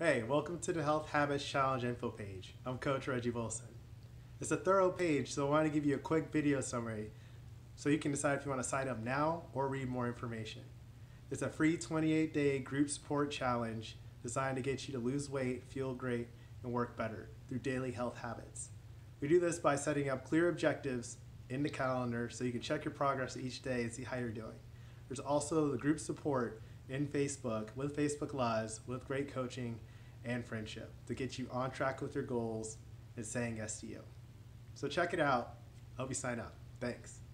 Hey, welcome to the Health Habits Challenge info page. I'm Coach Reggie Wilson. It's a thorough page, so I want to give you a quick video summary so you can decide if you want to sign up now or read more information. It's a free 28-day group support challenge designed to get you to lose weight, feel great, and work better through daily health habits. We do this by setting up clear objectives in the calendar so you can check your progress each day and see how you're doing. There's also the group support in Facebook, with Facebook Lives, with great coaching and friendship to get you on track with your goals and saying yes to you. So check it out. Hope you sign up. Thanks.